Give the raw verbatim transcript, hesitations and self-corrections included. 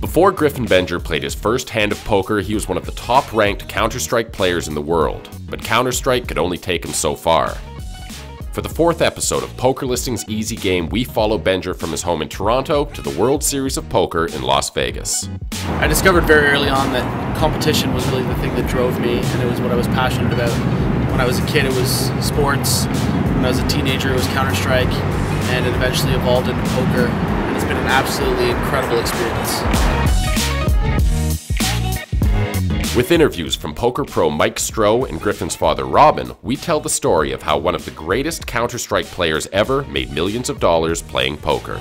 Before Griffin Benger played his first hand of poker, he was one of the top-ranked Counter-Strike players in the world, but Counter-Strike could only take him so far. For the fourth episode of Poker Listings Easy Game, we follow Benger from his home in Toronto to the World Series of Poker in Las Vegas. I discovered very early on that competition was really the thing that drove me, and it was what I was passionate about. When I was a kid, it was sports. When I was a teenager, it was Counter-Strike, and it eventually evolved into poker. It's been an absolutely incredible experience. With interviews from poker pro Mike Stroh and Griffin's father Robin, we tell the story of how one of the greatest Counter-Strike players ever made millions of dollars playing poker.